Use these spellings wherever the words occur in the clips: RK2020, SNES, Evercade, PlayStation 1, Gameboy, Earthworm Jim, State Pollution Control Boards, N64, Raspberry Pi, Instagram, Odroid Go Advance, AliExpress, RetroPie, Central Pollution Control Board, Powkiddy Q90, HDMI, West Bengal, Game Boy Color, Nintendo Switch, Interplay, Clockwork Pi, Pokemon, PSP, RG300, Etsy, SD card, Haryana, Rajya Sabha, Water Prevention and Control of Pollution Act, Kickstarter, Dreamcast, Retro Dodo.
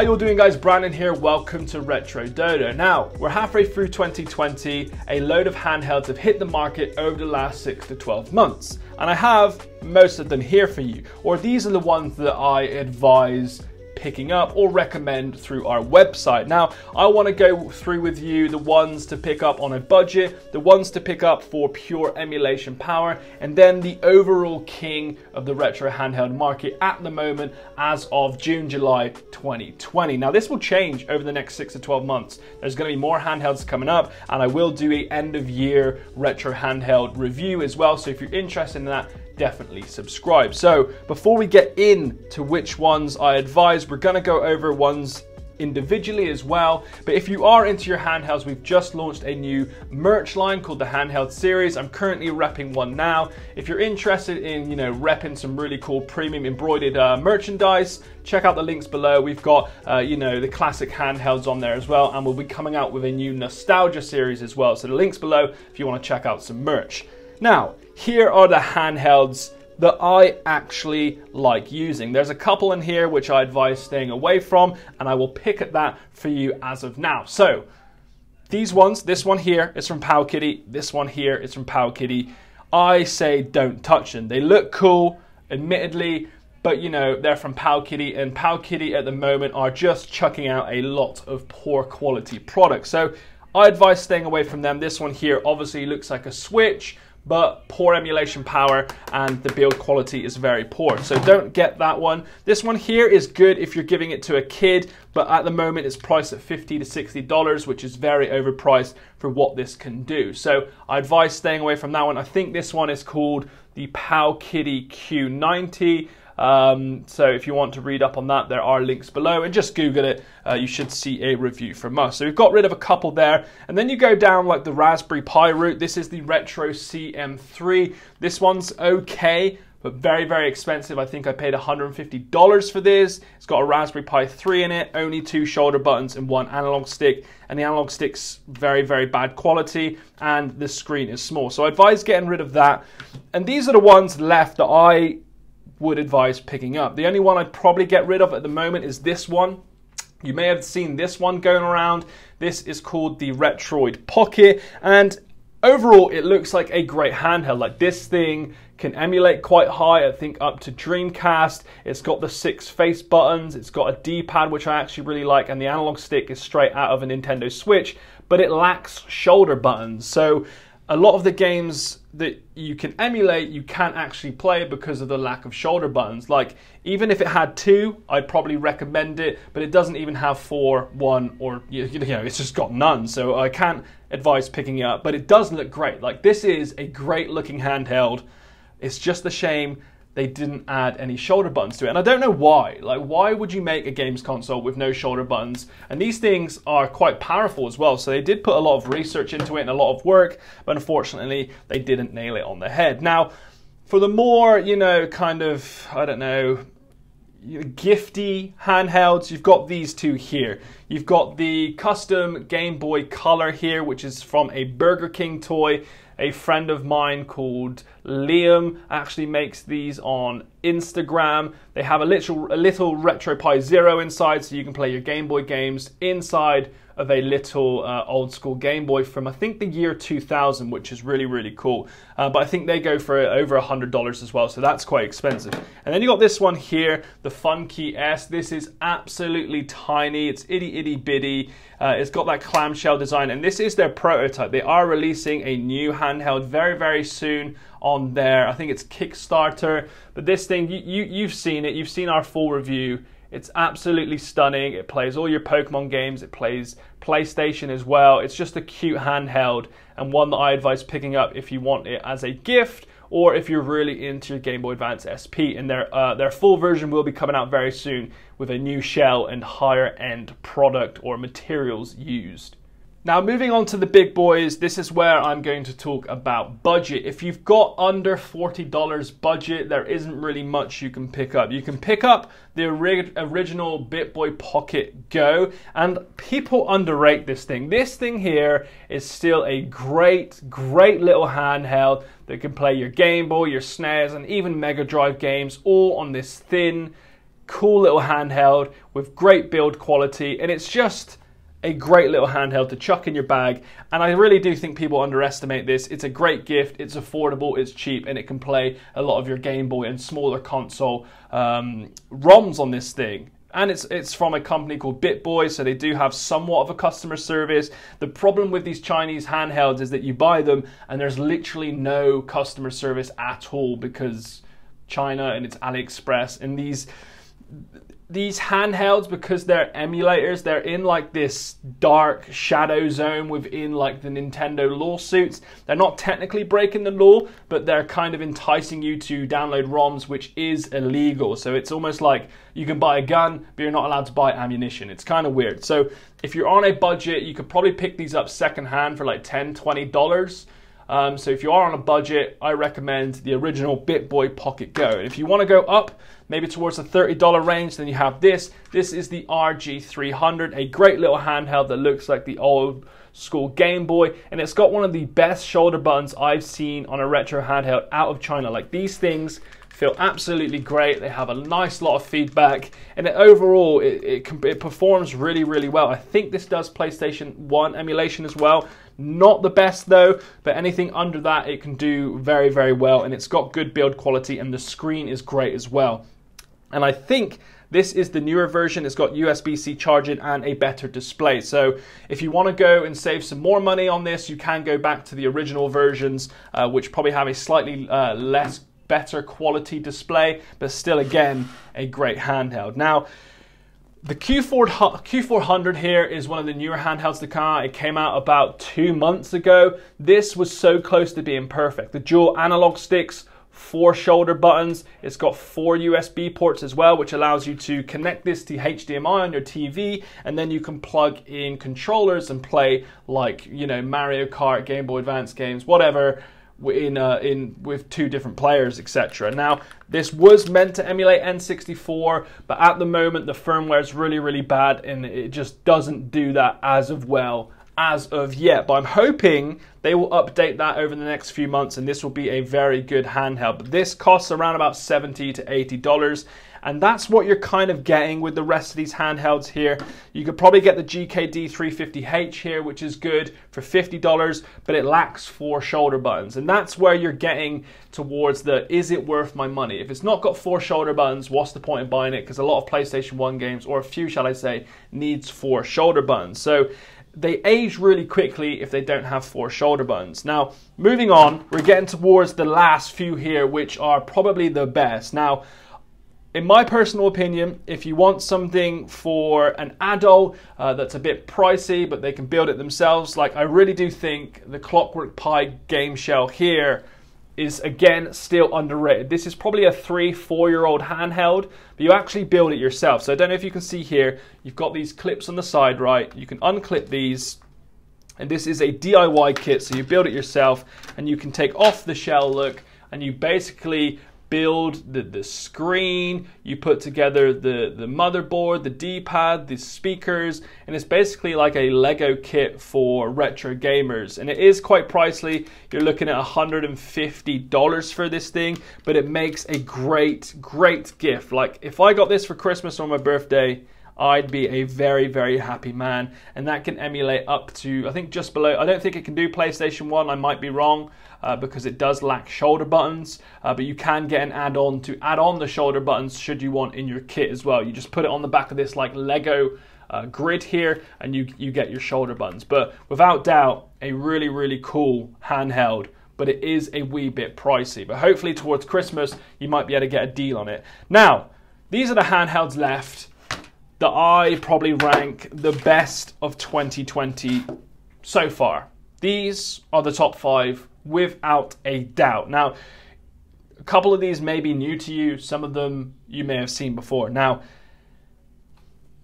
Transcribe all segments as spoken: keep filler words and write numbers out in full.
How you all doing, guys? Brandon here, welcome to Retro Dodo. Now, we're halfway through twenty twenty, a load of handhelds have hit the market over the last six to twelve months, and I have most of them here for you, or these are the ones that I advise picking up or recommend through our website. Now, I want to go through with you the ones to pick up on a budget, the ones to pick up for pure emulation power, and then the overall king of the retro handheld market at the moment as of June, July twenty twenty. Now, this will change over the next six to twelve months. There's going to be more handhelds coming up, and I will do an end of year retro handheld review as well, so if you're interested in that, definitely subscribe. So before we get into which ones I advise, we're gonna go over ones individually as well. But if you are into your handhelds, we've just launched a new merch line called the Handheld Series. I'm currently repping one now. If you're interested in, you know, repping some really cool premium embroidered uh, merchandise, check out the links below. We've got, uh, you know, the classic handhelds on there as well, and we'll be coming out with a new nostalgia series as well. So the links below if you want to check out some merch. Now, here are the handhelds that I actually like using. There's a couple in here which I advise staying away from, and I will pick at that for you as of now. So, these ones, this one here is from Powkiddy, this one here is from Powkiddy. I say don't touch them. They look cool, admittedly, but you know, they're from Powkiddy, and Powkiddy at the moment are just chucking out a lot of poor quality products. So, I advise staying away from them. This one here obviously looks like a Switch, but poor emulation power, and the build quality is very poor, so don't get that one. This one here is good if you're giving it to a kid, but at the moment it's priced at fifty to sixty dollars, which is very overpriced for what this can do. So I advise staying away from that one. I think this one is called the Powkiddy Q ninety. Um, so if you want to read up on that, there are links below, and just Google it. Uh, you should see a review from us. So we've got rid of a couple there, and then you go down like the Raspberry Pi route. This is the Retro C M three. This one's okay, but very, very expensive. I think I paid one hundred fifty dollars for this. It's got a Raspberry Pi three in it, only two shoulder buttons and one analog stick, and the analog stick's very, very bad quality, and the screen is small. So I advise getting rid of that. And these are the ones left that I would advise picking up. The only one I'd probably get rid of at the moment is this one. You may have seen this one going around. This is called the Retroid Pocket, and overall it looks like a great handheld. Like, this thing can emulate quite high, I think up to Dreamcast. It's got the six face buttons, it's got a D-pad, which I actually really like, and the analog stick is straight out of a Nintendo Switch, but it lacks shoulder buttons. So a lot of the games that you can emulate, you can't actually play because of the lack of shoulder buttons. Like, even if it had two, I'd probably recommend it, but it doesn't even have four, one, or, you know, it's just got none. So I can't advise picking it up, but it does look great. Like, this is a great looking handheld. It's just a shame they didn't add any shoulder buttons to it. And I don't know why. Like, why would you make a games console with no shoulder buttons? And these things are quite powerful as well, so they did put a lot of research into it and a lot of work, but unfortunately, they didn't nail it on the head. Now, for the more, you know, kind of, I don't know, gifty handhelds, you've got these two here. You've got the custom Game Boy Color here, which is from a Burger King toy. A friend of mine called Liam actually makes these on Instagram. They have a little, a little RetroPie Zero inside, so you can play your Game Boy games inside of a little uh, old school Game Boy from, I think, the year two thousand, which is really, really cool. Uh, but I think they go for over one hundred dollars as well, so that's quite expensive. And then you got this one here, the Funkey S. This is absolutely tiny. It's itty, itty, bitty. Uh, it's got that clamshell design, and this is their prototype. They are releasing a new handheld very, very soon on their, I think it's Kickstarter. But this thing, you, you, you've seen it. You've seen our full review. It's absolutely stunning. It plays all your Pokemon games. It plays PlayStation as well. It's just a cute handheld, and one that I advise picking up if you want it as a gift, or if you're really into your Game Boy Advance S P. And their, uh, their full version will be coming out very soon with a new shell and higher end product or materials used. Now, moving on to the big boys, this is where I'm going to talk about budget. If you've got under forty dollars budget, there isn't really much you can pick up. You can pick up the ori- original BittBoy Pocket Go, and people underrate this thing. This thing here is still a great, great little handheld that can play your Game Boy, your S N E S, and even Mega Drive games all on this thin cool little handheld with great build quality, and it's just a great little handheld to chuck in your bag. And I really do think people underestimate this. It's a great gift, it's affordable, it's cheap, and it can play a lot of your Game Boy and smaller console um, ROMs on this thing. And it's, it's from a company called BittBoy, so they do have somewhat of a customer service. The problem with these Chinese handhelds is that you buy them and there's literally no customer service at all, because China and it's AliExpress, and these These handhelds, because they're emulators, they're in like this dark shadow zone within like the Nintendo lawsuits. They're not technically breaking the law, but they're kind of enticing you to download ROMs, which is illegal. So it's almost like you can buy a gun, but you're not allowed to buy ammunition. It's kind of weird. So if you're on a budget, you could probably pick these up secondhand for like ten dollars, twenty dollars. Um, so if you are on a budget, I recommend the original BittBoy Pocket Go. And if you want to go up, maybe towards the thirty dollar range, then you have this. This is the R G three hundred, a great little handheld that looks like the old school Game Boy. And it's got one of the best shoulder buttons I've seen on a retro handheld out of China. Like, these things feel absolutely great. They have a nice lot of feedback. And it, overall, it, it, it performs really, really well. I think this does PlayStation one emulation as well. Not the best though, but anything under that it can do very, very well, and it's got good build quality, and the screen is great as well. And I think this is the newer version. It's got U S B C charging and a better display. So if you want to go and save some more money on this, you can go back to the original versions, uh, which probably have a slightly uh, less better quality display, but still, again, a great handheld. Now, the Q four hundred here is one of the newer handhelds to come out. It came out about two months ago. This was so close to being perfect. The dual analog sticks, four shoulder buttons. It's got four U S B ports as well, which allows you to connect this to H D M I on your T V, and then you can plug in controllers and play, like, you know, Mario Kart, Game Boy Advance games, whatever, in uh, in with two different players, et cetera. Now, this was meant to emulate N sixty-four, but at the moment the firmware is really, really bad, and it just doesn't do that as of well as of yet. But I'm hoping they will update that over the next few months, and this will be a very good handheld. But this costs around about seventy to eighty dollars, and that's what you're kind of getting with the rest of these handhelds here. You could probably get the G K D three fifty H here, which is good, for fifty dollars, but it lacks four shoulder buttons. And that's where you're getting towards the, is it worth my money? If it's not got four shoulder buttons, what's the point in buying it? Because a lot of PlayStation one games, or a few, shall I say, needs four shoulder buttons. So they age really quickly if they don't have four shoulder buttons. Now, moving on, we're getting towards the last few here, which are probably the best. Now, in my personal opinion, if you want something for an adult uh, that's a bit pricey, but they can build it themselves, like, I really do think the Clockwork Pi game shell here is, again, still underrated. This is probably a three, four-year-old handheld, but you actually build it yourself. So I don't know if you can see here, you've got these clips on the side, right? You can unclip these, and this is a D I Y kit, so you build it yourself, and you can take off the shell, look, and you basically build the, the screen, you put together the, the motherboard, the D-pad, the speakers, and it's basically like a Lego kit for retro gamers. And it is quite pricey. You're looking at one hundred fifty dollars for this thing, but it makes a great, great gift. Like, if I got this for Christmas or my birthday, I'd be a very, very happy man. And that can emulate up to, I think, just below. I don't think it can do PlayStation one, I might be wrong, uh, because it does lack shoulder buttons, uh, but you can get an add-on to add on the shoulder buttons should you want in your kit as well. You just put it on the back of this like Lego uh, grid here, and you, you get your shoulder buttons. But without doubt, a really, really cool handheld, but it is a wee bit pricey. But hopefully towards Christmas, you might be able to get a deal on it. Now, these are the handhelds left that I probably rank the best of twenty twenty so far. These are the top five without a doubt. Now, a couple of these may be new to you. Some of them you may have seen before. Now,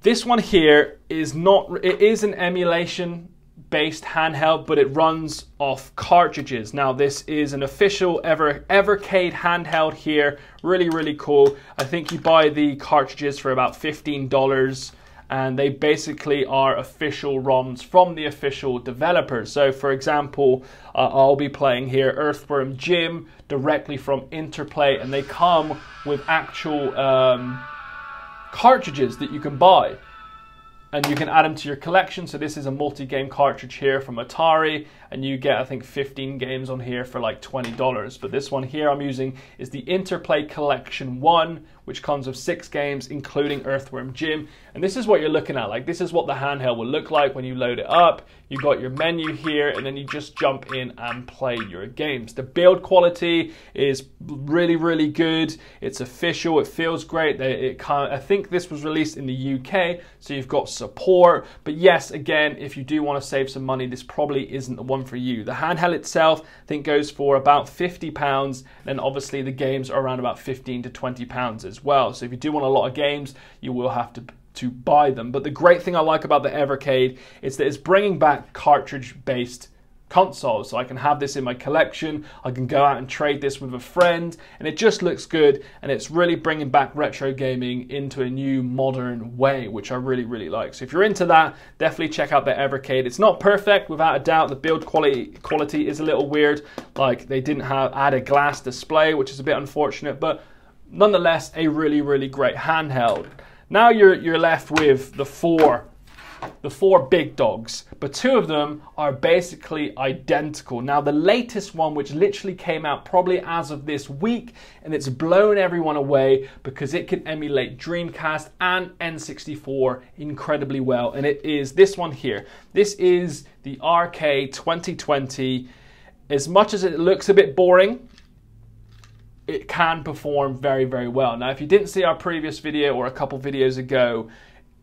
this one here is not, it is an emulation based handheld, but it runs off cartridges. Now, this is an official Ever, Evercade handheld here. Really, really cool. I think you buy the cartridges for about fifteen dollars, and they basically are official ROMs from the official developers. So, for example, uh, I'll be playing here Earthworm Jim directly from Interplay, and they come with actual um, cartridges that you can buy, and you can add them to your collection. So this is a multi-game cartridge here from Atari, and you get, I think, fifteen games on here for like twenty dollars. But this one here I'm using is the Interplay Collection one, which comes with six games, including Earthworm Jim. And this is what you're looking at. Like, this is what the handheld will look like when you load it up. You got your menu here, and then you just jump in and play your games. The build quality is really, really good. It's official. It feels great. They, it can't, I think this was released in the U K, so you've got support. But yes, again, if you do want to save some money, this probably isn't the one for you. The handheld itself, I think, goes for about fifty pounds, and obviously the games are around about fifteen to twenty pounds as well. So if you do want a lot of games, you will have to to buy them. But the great thing I like about the Evercade is that it's bringing back cartridge-based console, so I can have this in my collection, I can go out and trade this with a friend, and it just looks good, and it's really bringing back retro gaming into a new modern way, which I really, really like. So if you're into that, definitely check out the Evercade. It's not perfect, without a doubt. The build quality quality is a little weird, like they didn't have add a glass display, which is a bit unfortunate, but nonetheless, a really, really great handheld. Now you're you're left with the four the four big dogs, but two of them are basically identical. Now the latest one, which literally came out probably as of this week, and it's blown everyone away because it can emulate Dreamcast and N sixty-four incredibly well, and it is this one here. This is the R K twenty twenty. As much as it looks a bit boring, it can perform very, very well. Now if you didn't see our previous video or a couple videos ago,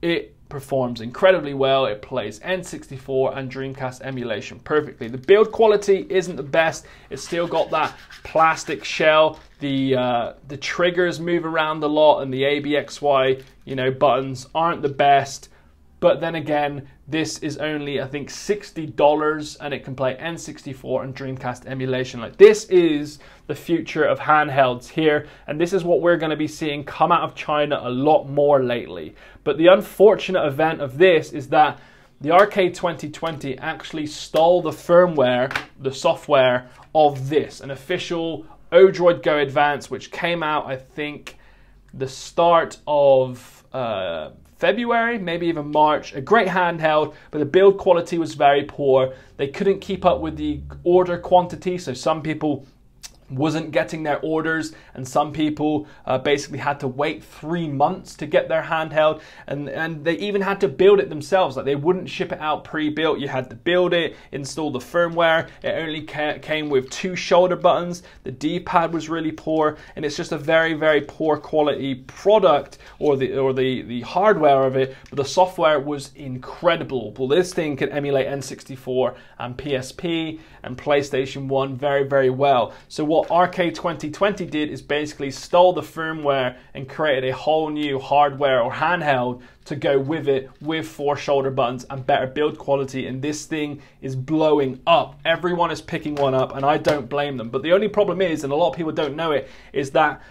it performs incredibly well. It plays N sixty-four and Dreamcast emulation perfectly. The build quality isn't the best. It's still got that plastic shell. The uh, the triggers move around a lot, and the A B X Y, you know, buttons aren't the best. But then again, this is only, I think, sixty dollars, and it can play N sixty-four and Dreamcast emulation. Like, this is the future of handhelds here, and this is what we're going to be seeing come out of China a lot more lately. But the unfortunate event of this is that the R K twenty twenty actually stole the firmware, the software of this, an official Odroid Go Advance, which came out, I think, the start of Uh, February, maybe even March. A great handheld, but the build quality was very poor. They couldn't keep up with the order quantity, so some people wasn't getting their orders, and some people uh, basically had to wait three months to get their handheld, and and they even had to build it themselves. Like, they wouldn't ship it out pre-built. You had to build it, install the firmware. It only ca came with two shoulder buttons. The D-pad was really poor, and it's just a very, very poor quality product, or the or the the hardware of it, but the software was incredible. Well, this thing can emulate N sixty-four and P S P and PlayStation one very, very well. So what What R K twenty twenty did is basically stole the firmware and created a whole new hardware or handheld to go with it, with four shoulder buttons and better build quality, and this thing is blowing up. Everyone is picking one up, and I don't blame them. But the only problem is, and a lot of people don't know it, is that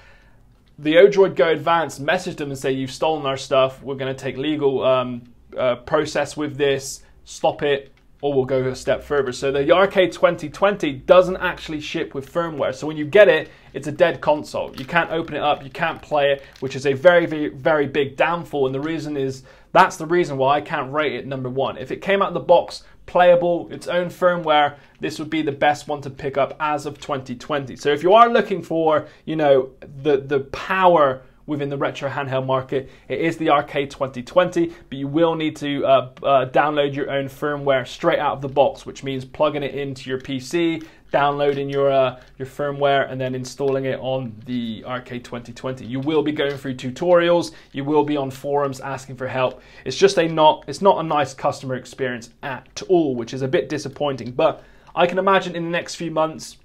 the Odroid Go Advance messaged them and say, "You've stolen our stuff. We're going to take legal um, uh, process with this. Stop it, or we'll go a step further." So the R K twenty twenty doesn't actually ship with firmware. So when you get it, it's a dead console. You can't open it up, you can't play it, which is a very, very, very big downfall. And the reason is, that's the reason why I can't rate it number one. If it came out of the box playable, its own firmware, this would be the best one to pick up as of twenty twenty. So if you are looking for, you know, the, the power within the retro handheld market, it is the R K twenty twenty, but you will need to uh, uh, download your own firmware straight out of the box, which means plugging it into your P C, downloading your uh, your firmware, and then installing it on the R K twenty twenty. You will be going through tutorials, you will be on forums asking for help. It's just a not it's not a nice customer experience at all, which is a bit disappointing. But I can imagine in the next few months,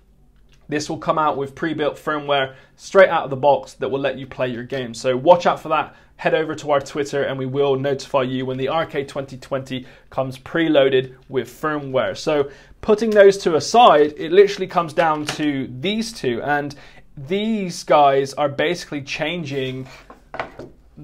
this will come out with pre-built firmware straight out of the box that will let you play your game. So watch out for that. Head over to our Twitter, and we will notify you when the R K twenty twenty comes preloaded with firmware. So putting those two aside, it literally comes down to these two, and these guys are basically changing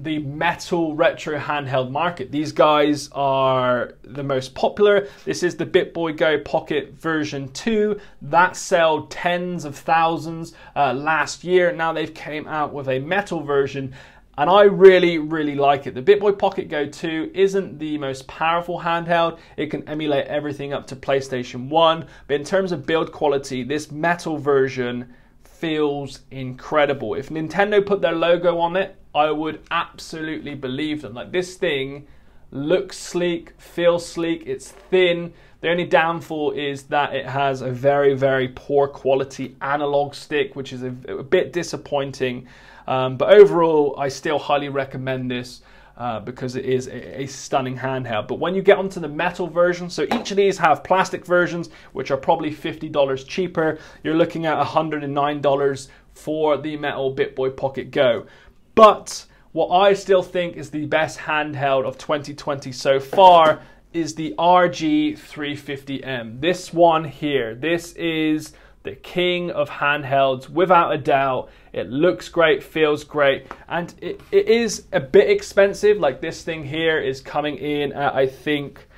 the metal retro handheld market. These guys are the most popular. This is the BittBoy Go Pocket version two. That sold tens of thousands uh, last year. Now they've came out with a metal version, And I really, really like it. The BittBoy Pocket Go two isn't the most powerful handheld. It can emulate everything up to PlayStation one. But in terms of build quality, this metal version feels incredible. If Nintendo put their logo on it, I would absolutely believe them. Like, this thing looks sleek, feels sleek, it's thin. The only downfall is that it has a very, very poor quality analog stick, which is a, a bit disappointing. Um, but overall, I still highly recommend this uh, because it is a, a stunning handheld. But when you get onto the metal version, so each of these have plastic versions, which are probably fifty dollars cheaper. You're looking at one hundred and nine dollars for the metal BittBoy Pocket Go. But what I still think is the best handheld of twenty twenty so far is the R G three fifty M. This one here. This is the king of handhelds, without a doubt. It looks great, feels great, and it, it is a bit expensive. Like, this thing here is coming in at, I think,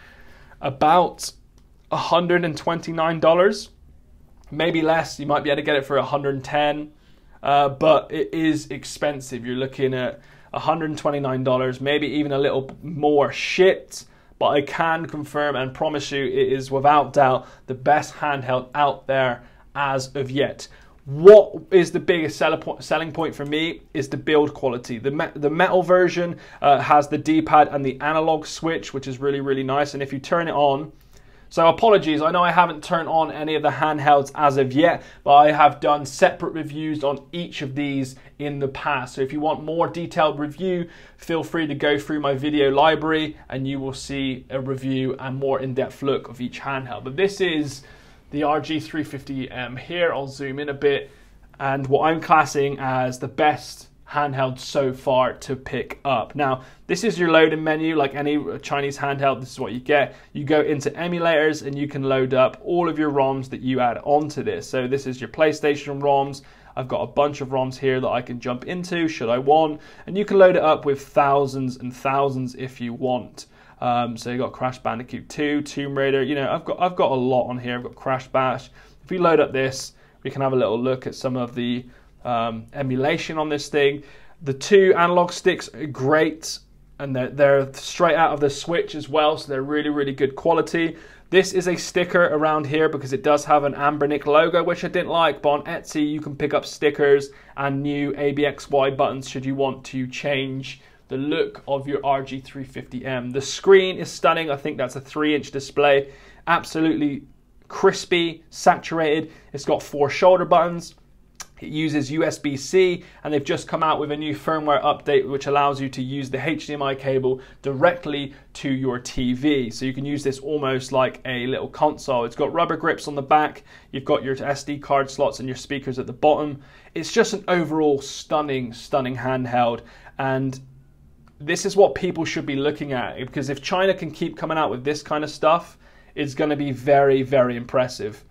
about one hundred and twenty-nine dollars. Maybe less. You might be able to get it for one hundred and ten dollars. Uh, but it is expensive. You're looking at one hundred and twenty-nine dollars, maybe even a little more shipped. But I can confirm and promise you it is without doubt the best handheld out there as of yet. What is the biggest selling point for me is the build quality. The, me the metal version uh, has the D-pad and the analog switch, which is really, really nice. And if you turn it on, so apologies, I know I haven't turned on any of the handhelds as of yet, but I have done separate reviews on each of these in the past. So if you want more detailed review, feel free to go through my video library and you will see a review and more in-depth look of each handheld. But this is the R G three fifty M here. I'll zoom in a bit, and what I'm classing as the best handheld so far to pick up. Now, this is your loading menu. Like any Chinese handheld, this is what you get. You go into emulators and you can load up all of your ROMs that you add onto this. So this is your PlayStation ROMs. I've got a bunch of ROMs here that I can jump into should I want, and you can load it up with thousands and thousands if you want. Um, so you've got Crash Bandicoot two, Tomb Raider, you know, I've got, I've got a lot on here. I've got Crash Bash. If we load up this, we can have a little look at some of the Um, emulation on this thing. The two analog sticks are great, and they're, they're straight out of the Switch as well, so they're really, really good quality. This is a sticker around here because it does have an Ambernic logo, which I didn't like, but on Etsy you can pick up stickers and new A B X Y buttons should you want to change the look of your R G three fifty M. The screen is stunning. I think that's a three inch display. Absolutely crispy, saturated. It's got four shoulder buttons. It uses U S B C, and they've just come out with a new firmware update which allows you to use the H D M I cable directly to your T V. So you can use this almost like a little console. It's got rubber grips on the back. You've got your S D card slots and your speakers at the bottom. It's just an overall stunning, stunning handheld. And this is what people should be looking at, because if China can keep coming out with this kind of stuff, it's going to be very, very impressive.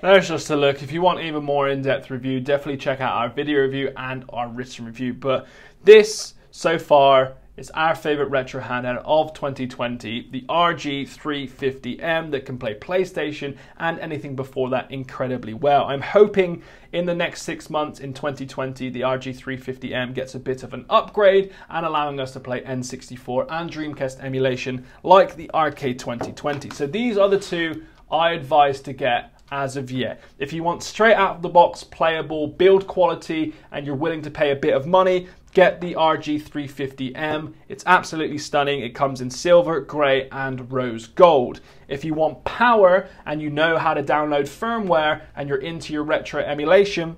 There's just a look. If you want even more in-depth review, definitely check out our video review and our written review. But this, so far, is our favorite retro handheld of twenty twenty, the R G three fifty M, that can play PlayStation and anything before that incredibly well. I'm hoping in the next six months in twenty twenty, the R G three fifty M gets a bit of an upgrade and allowing us to play N sixty-four and Dreamcast emulation like the R K twenty twenty. So these are the two I advise to get as of yet. If you want straight out of the box, playable, build quality, and you're willing to pay a bit of money, get the R G three fifty M. It's absolutely stunning. It comes in silver, grey, and rose gold. If you want power and you know how to download firmware and you're into your retro emulation,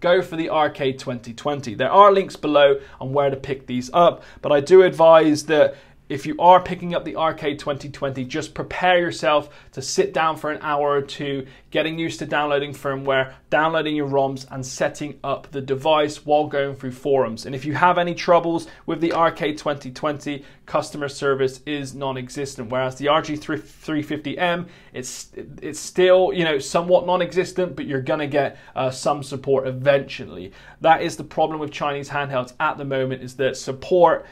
go for the R K twenty twenty. There are links below on where to pick these up, but I do advise that If you are picking up the R K twenty twenty, just prepare yourself to sit down for an hour or two, getting used to downloading firmware, downloading your ROMs, and setting up the device while going through forums. And if you have any troubles with the R K twenty twenty, customer service is non-existent. Whereas the R G three fifty M, it's it's still, you know, somewhat non-existent, but you're gonna get uh, some support eventually. That is the problem with Chinese handhelds at the moment, is that support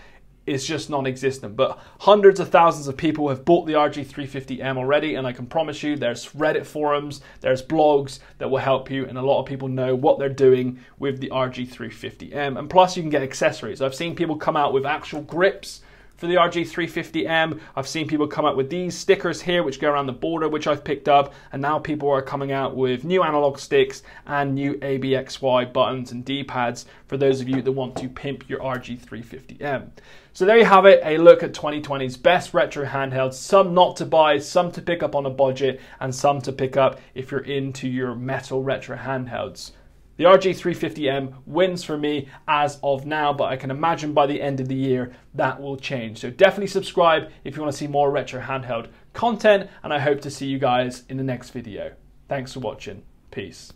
is just non-existent. But hundreds of thousands of people have bought the R G three fifty M already, and I can promise you there's Reddit forums, there's blogs that will help you, and a lot of people know what they're doing with the R G three fifty M. And plus you can get accessories. I've seen people come out with actual grips for the R G three fifty M. I've seen people come up with these stickers here which go around the border, which I've picked up, and now people are coming out with new analog sticks and new A B X Y buttons and D-pads for those of you that want to pimp your R G three fifty M. So there you have it, a look at twenty twenty's best retro handhelds, some not to buy, some to pick up on a budget, and some to pick up if you're into your metal retro handhelds. The R G three fifty M wins for me as of now, but I can imagine by the end of the year that will change. So definitely subscribe if you want to see more retro handheld content, and I hope to see you guys in the next video. Thanks for watching. Peace.